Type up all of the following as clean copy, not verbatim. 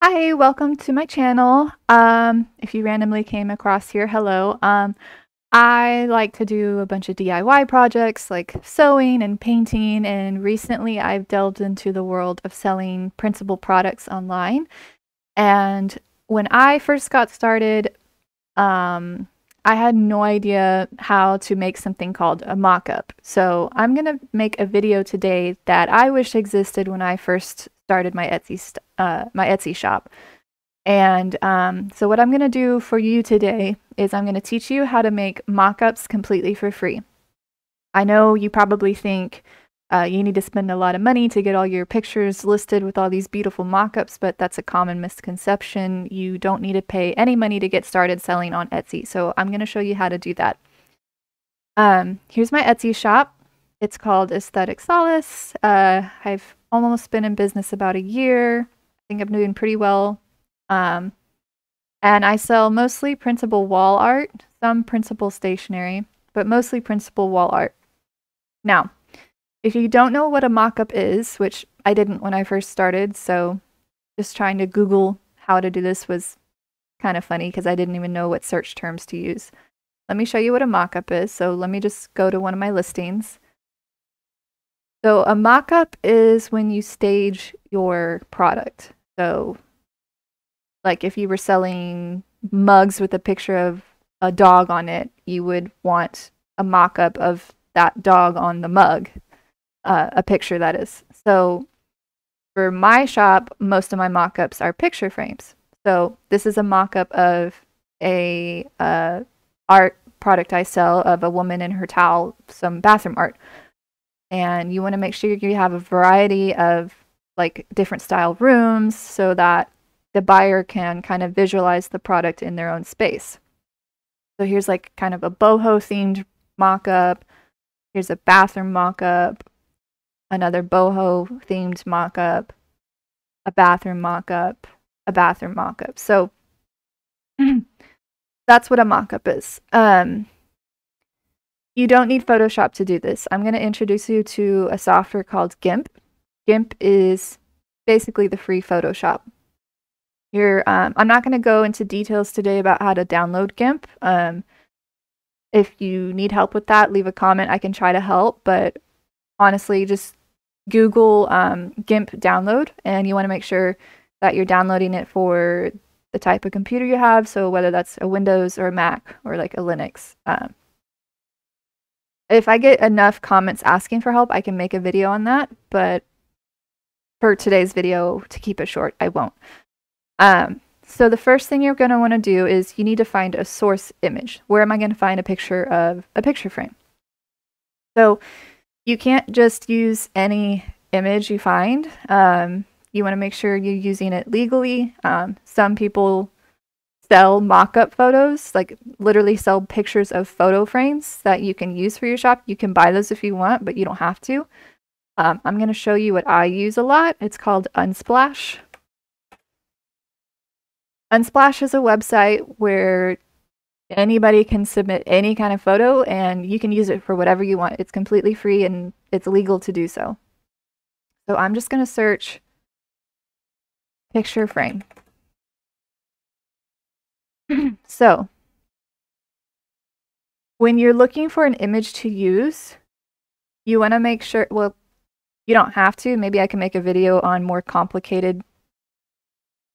Hi, welcome to my channel. If you randomly came across here, hello. I like to do a bunch of DIY projects like sewing and painting, and recently I've delved into the world of selling printable products online. And when I first got started, I had no idea how to make something called a mock-up. So I'm gonna make a video today that I wish existed when I first started my Etsy shop. And so what I'm going to do for you today is I'm going to teach you how to make mock-ups completely for free. I know you probably think you need to spend a lot of money to get all your pictures listed with all these beautiful mock-ups, but that's a common misconception. You don't need to pay any money to get started selling on Etsy. So I'm going to show you how to do that. Here's my Etsy shop. It's called Aesthetic Solace. I've almost been in business about a year. I think I'm doing pretty well. And I sell mostly printable wall art, some printable stationery, but mostly printable wall art. Now, if you don't know what a mock-up is, which I didn't when I first started, so just trying to Google how to do this was kind of funny because I didn't even know what search terms to use. Let me show you what a mock-up is. So let me just go to one of my listings. So a mock-up is when you stage your product. So like if you were selling mugs with a picture of a dog on it, you would want a mock-up of that dog on the mug, a picture that is. So for my shop, most of my mock-ups are picture frames. So this is a mock-up of a art product I sell of a woman in her towel, some bathroom art. And you want to make sure you have a variety of like different style rooms so that the buyer can kind of visualize the product in their own space. So here's like kind of a boho themed mock-up. Here's a bathroom mock-up, another boho themed mock-up, a bathroom mock-up, a bathroom mock-up. So that's what a mock-up is. You don't need Photoshop to do this. I'm going to introduce you to a software called GIMP. GIMP is basically the free Photoshop. I'm not going to go into details today about how to download GIMP. If you need help with that, leave a comment. I can try to help, but honestly, just Google GIMP download, and you want to make sure that you're downloading it for the type of computer you have, so whether that's a Windows or a Mac or like a Linux. If I get enough comments asking for help, I can make a video on that, but for today's video, to keep it short, I won't. So the first thing you're going to want to do is you need to find a source image. Where am I going to find a picture of a picture frame? So you can't just use any image you find. You want to make sure you're using it legally. Some people sell mock-up photos, like literally sell pictures of photo frames that you can use for your shop. You can buy those if you want, but you don't have to. I'm going to show you what I use a lot. It's called Unsplash. Unsplash is a website where anybody can submit any kind of photo and you can use it for whatever you want. It's completely free and it's legal to do so. So I'm just going to search picture frame. So, when you're looking for an image to use, you want to make sure, well, you don't have to. Maybe I can make a video on more complicated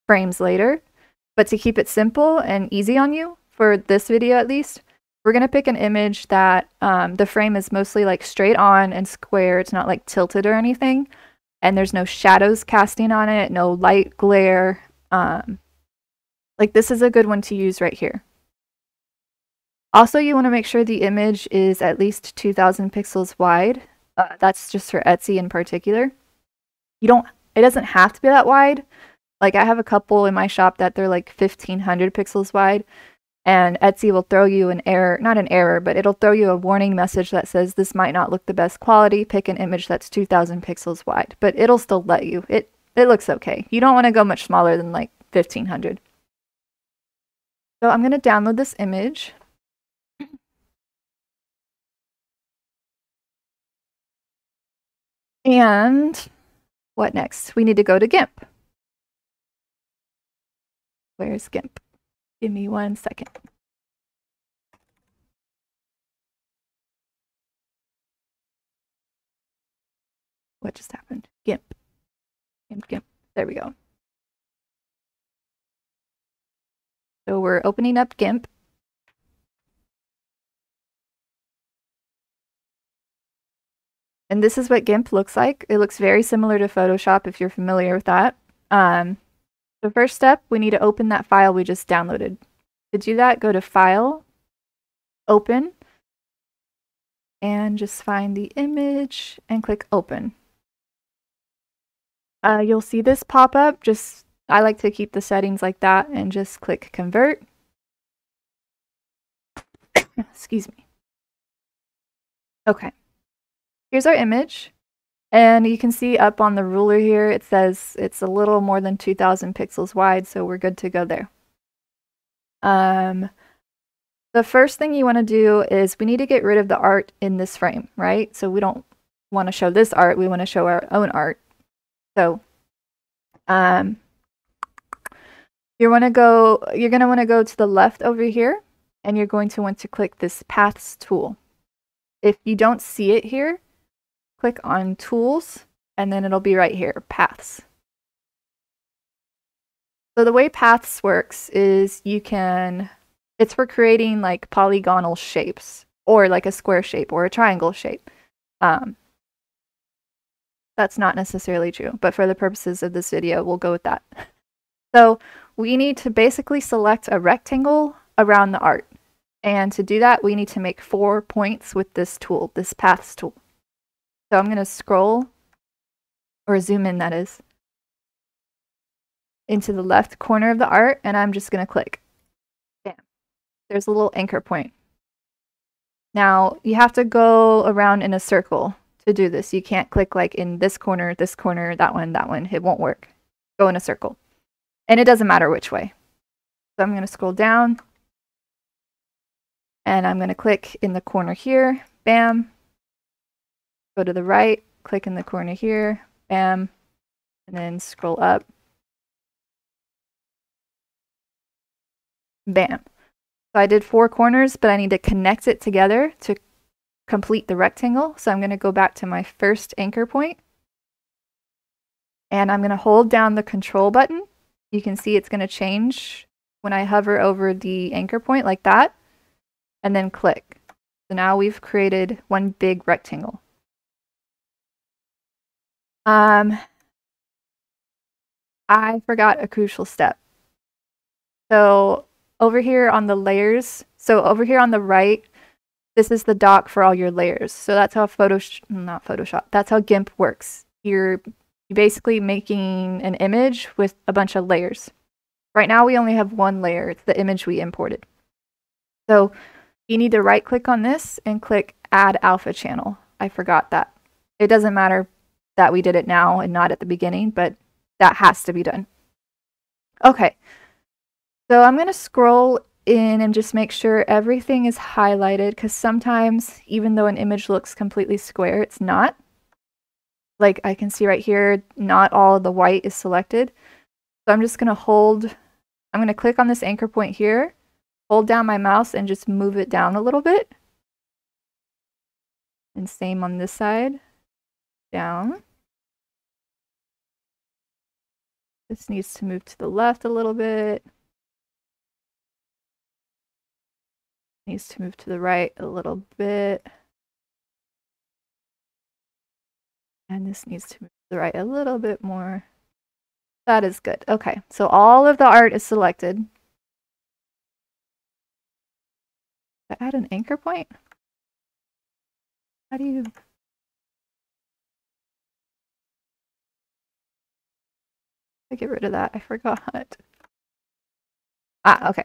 frames later. But to keep it simple and easy on you, for this video at least, we're going to pick an image that the frame is mostly like straight on and square. It's not like tilted or anything. And there's no shadows casting on it, no light glare. Like this is a good one to use right here. Also, you want to make sure the image is at least 2,000 pixels wide. That's just for Etsy in particular. It doesn't have to be that wide. Like I have a couple in my shop that they're like 1,500 pixels wide, and Etsy will throw you an error, not an error, but it'll throw you a warning message that says this might not look the best quality. Pick an image that's 2,000 pixels wide, but it'll still let you. It looks okay. You don't want to go much smaller than like 1,500. So I'm going to download this image. And what next? We need to go to GIMP. Where's GIMP? Give me 1 second. What just happened? GIMP. GIMP, GIMP. There we go. So we're opening up GIMP. And this is what GIMP looks like. It looks very similar to Photoshop if you're familiar with that. So first step, we need to open that file we just downloaded. To do that, go to File, Open, and just find the image and click Open. You'll see this pop up. Just I like to keep the settings like that and just click Convert. Excuse me. Okay. Here's our image, and you can see up on the ruler here it says it's a little more than 2,000 pixels wide, so we're good to go there. The first thing you want to do is we need to get rid of the art in this frame, right? So we don't want to show this art, we want to show our own art. So you're going to want to go to the left over here, and you're going to want to click this Paths tool. If you don't see it here, click on Tools, and then it'll be right here, Paths. So the way Paths works is you can, it's for creating like polygonal shapes, or like a square shape or a triangle shape. That's not necessarily true, but for the purposes of this video, we'll go with that. So we need to basically select a rectangle around the art. And to do that, we need to make 4 points with this tool, this Paths tool. So I'm going to scroll, or zoom in, that is, into the left corner of the art, and I'm just going to click. Bam. There's a little anchor point. Now, you have to go around in a circle to do this. You can't click like in this corner, that one, it won't work. Go in a circle. And it doesn't matter which way. So I'm going to scroll down, and I'm going to click in the corner here, bam. Go to the right, click in the corner here, bam. And then scroll up. Bam. So I did 4 corners, but I need to connect it together to complete the rectangle. So I'm going to go back to my first anchor point, and I'm going to hold down the Control button. You can see it's going to change when I hover over the anchor point like that. And then click. So now we've created one big rectangle. I forgot a crucial step. So over here on the layers, so over here on the right, this is the dock for all your layers. So that's how that's how GIMP works. You're basically making an image with a bunch of layers. Right now we only have one layer, it's the image we imported. So you need to right click on this and click Add Alpha Channel. I forgot that. It doesn't matter that we did it now and not at the beginning, but that has to be done. Okay, so I'm going to scroll in and just make sure everything is highlighted, because sometimes even though an image looks completely square, it's not. Like I can see right here, not all of the white is selected. So I'm just going to I'm going to click on this anchor point here, hold down my mouse and just move it down a little bit. And same on this side. Down. This needs to move to the left a little bit. Needs to move to the right a little bit. And this needs to move to the right a little bit more. That is good. Okay, so all of the art is selected. Add an anchor point? How do you? I get rid of that. I forgot. Ah, okay.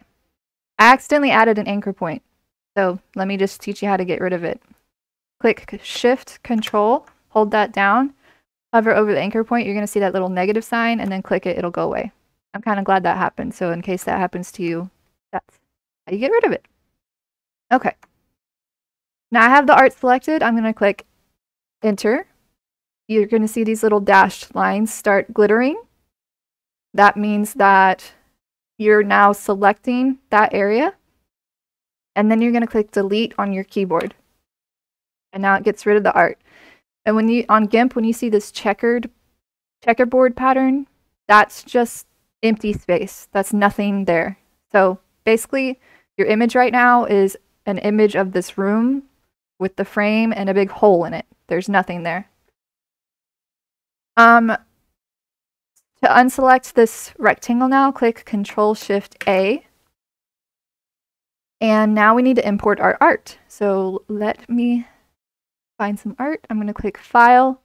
I accidentally added an anchor point. So let me just teach you how to get rid of it. Click Shift Control, hold that down, hover over the anchor point. You're going to see that little negative sign, and then click it. It'll go away. I'm kind of glad that happened. So in case that happens to you, that's how you get rid of it. Okay, now I have the art selected. I'm going to click Enter. You're going to see these little dashed lines start glittering. That means that you're now selecting that area, and then you're going to click delete on your keyboard. And now it gets rid of the art. And when you, on GIMP, when you see this checkerboard pattern, that's just empty space. That's nothing there. So basically, your image right now is an image of this room with the frame and a big hole in it. There's nothing there. To unselect this rectangle now, click Control-Shift-A. And now we need to import our art. So let me find some art. I'm going to click File,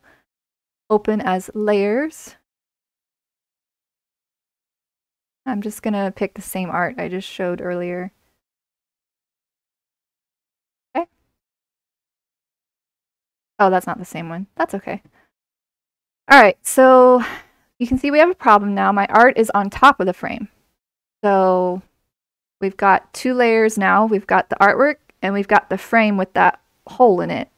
Open as Layers. I'm just going to pick the same art I just showed earlier. Okay. Oh, that's not the same one. That's okay. All right, so you can see we have a problem now. My art is on top of the frame. So we've got two layers now. We've got the artwork and we've got the frame with that hole in it.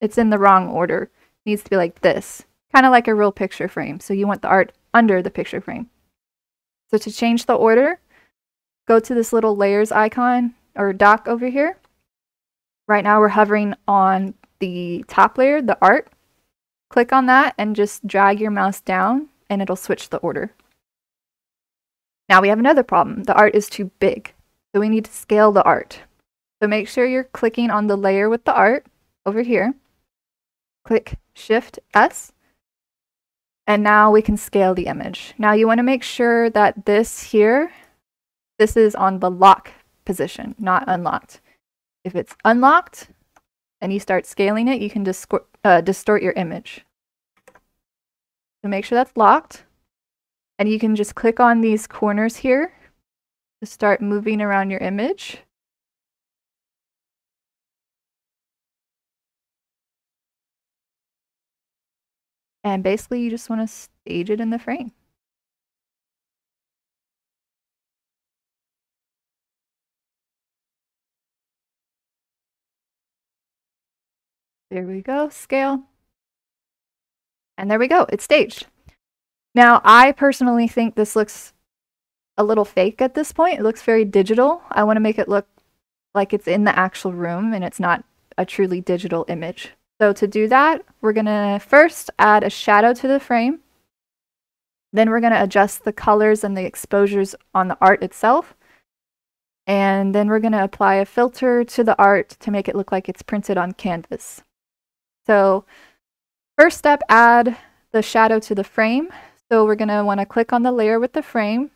It's in the wrong order. It needs to be like this, kind of like a real picture frame. So you want the art under the picture frame. So to change the order, go to this little layers icon or dock over here. Right now we're hovering on the top layer, the art. Click on that and just drag your mouse down and it'll switch the order. Now we have another problem. The art is too big, so we need to scale the art. So make sure you're clicking on the layer with the art over here. Click Shift S, and now we can scale the image. Now you want to make sure that this here, this is on the lock position, not unlocked. If it's unlocked and you start scaling it, you can distort your image. So make sure that's locked. And you can just click on these corners here to start moving around your image. And basically, you just want to stage it in the frame. There we go, scale. And there we go, it's staged. Now, I personally think this looks a little fake at this point. It looks very digital. I want to make it look like it's in the actual room and it's not a truly digital image. So to do that, we're going to first add a shadow to the frame. Then we're going to adjust the colors and the exposures on the art itself. And then we're going to apply a filter to the art to make it look like it's printed on canvas. So first step, add the shadow to the frame. So we're going to want to click on the layer with the frame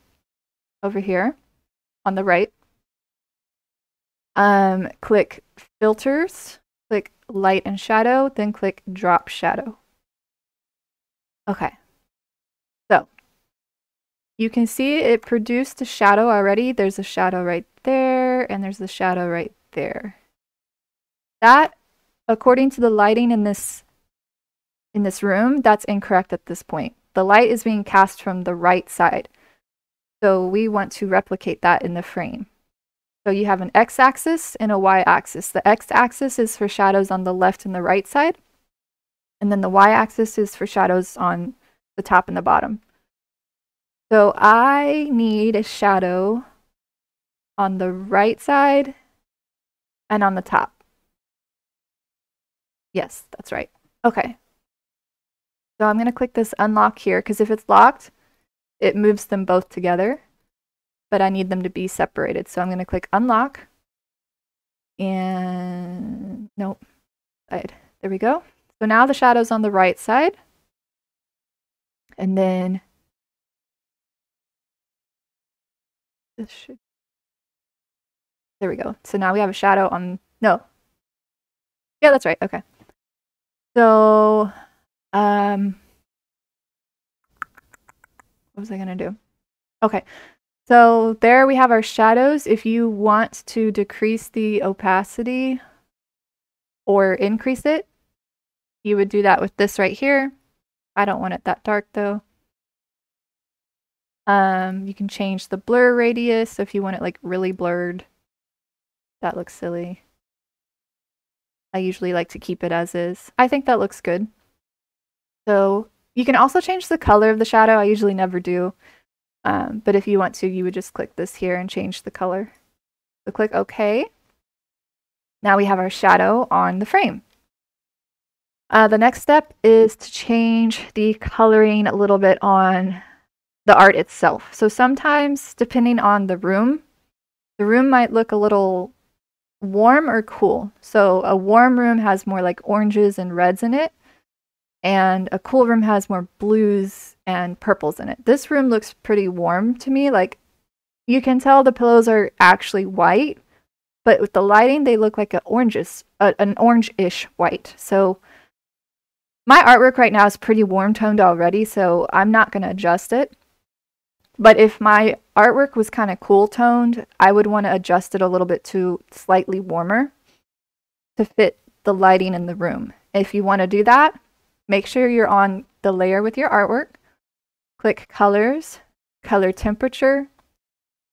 over here on the right. Click Filters, click Light and Shadow, then click Drop Shadow. Okay. So you can see it produced a shadow already. There's a shadow right there, and there's a shadow right there. That, according to the lighting in this room, that's incorrect at this point. The light is being cast from the right side. So we want to replicate that in the frame. So you have an x-axis and a y-axis. The x-axis is for shadows on the left and the right side. And then the y-axis is for shadows on the top and the bottom. So I need a shadow on the right side and on the top. Yes, that's right. Okay. So I'm going to click this unlock here, because if it's locked, it moves them both together, but I need them to be separated. So I'm going to click unlock and nope, side. There we go. So now the shadow's on the right side. And then this should, there we go. So now we have a shadow on, no. Yeah, that's right. Okay. So what was I gonna do? Okay, so there we have our shadows. If you want to decrease the opacity or increase it, you would do that with this right here. I don't want it that dark though. You can change the blur radius, so if you want it like really blurred. That looks silly. I usually like to keep it as is. I think that looks good. So you can also change the color of the shadow. I usually never do. But if you want to, you would just click this here and change the color. So click OK. Now we have our shadow on the frame. The next step is to change the coloring a little bit on the art itself. So sometimes, depending on the room might look a little warm or cool. So a warm room has more like oranges and reds in it, and a cool room has more blues and purples in it. This room looks pretty warm to me. Like, you can tell the pillows are actually white, but with the lighting, they look like an orange-ish white. So my artwork right now is pretty warm-toned already, so I'm not going to adjust it. But if my artwork was kind of cool-toned, I would want to adjust it a little bit to slightly warmer to fit the lighting in the room. If you want to do that, make sure you're on the layer with your artwork. Click Colors, Color Temperature,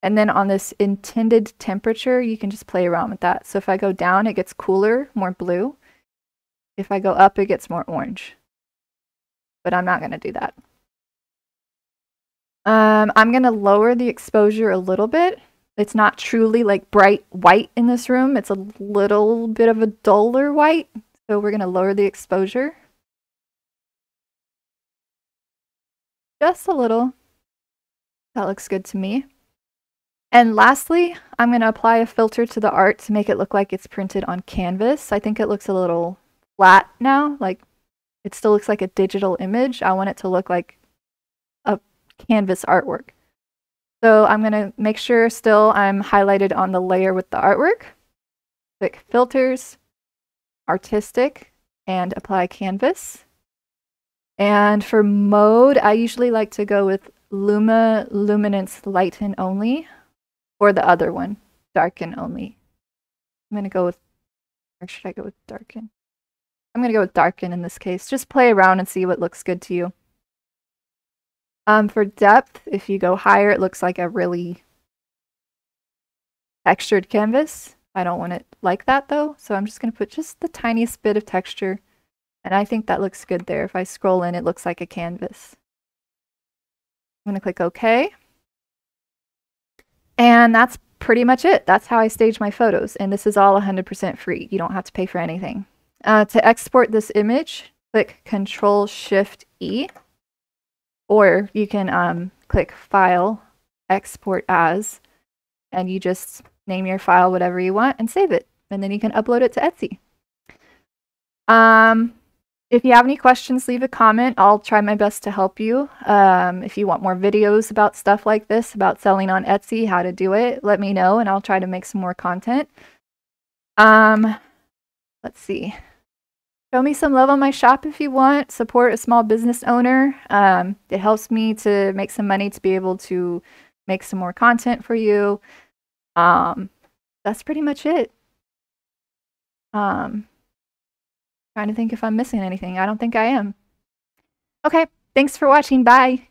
and then on this intended temperature, you can just play around with that. So if I go down, it gets cooler, more blue. If I go up, it gets more orange, but I'm not going to do that. I'm going to lower the exposure a little bit. It's not truly like bright white in this room. It's a little bit of a duller white, so we're going to lower the exposure. Just a little. That looks good to me. And lastly, I'm going to apply a filter to the art to make it look like it's printed on canvas. I think it looks a little flat now, like it still looks like a digital image. I want it to look like a canvas artwork. So I'm going to make sure still I'm highlighted on the layer with the artwork. Click Filters, Artistic, and Apply Canvas. And for mode, I usually like to go with Luma, Luminance, Lighten Only, or the other one, Darken Only. I'm going to go with, or should I go with Darken? I'm going to go with Darken in this case. Just play around and see what looks good to you. For depth, if you go higher, it looks like a really textured canvas. I don't want it like that though, so I'm just going to put just the tiniest bit of texture, and I think that looks good there. If I scroll in, it looks like a canvas. I'm going to click OK. And that's pretty much it. That's how I stage my photos, and this is all 100% free. You don't have to pay for anything. To export this image, click Control-Shift-E, or you can click File, Export As, and you just name your file whatever you want and save it, and then you can upload it to Etsy. If you have any questions, leave a comment. I'll try my best to help you. If you want more videos about stuff like this, about selling on Etsy, how to do it, let me know, and I'll try to make some more content. Let's see. Show me some love on my shop if you want. Support a small business owner. It helps me to make some money to be able to make some more content for you. That's pretty much it. Trying to think if I'm missing anything. I don't think I am. Okay, thanks for watching. Bye.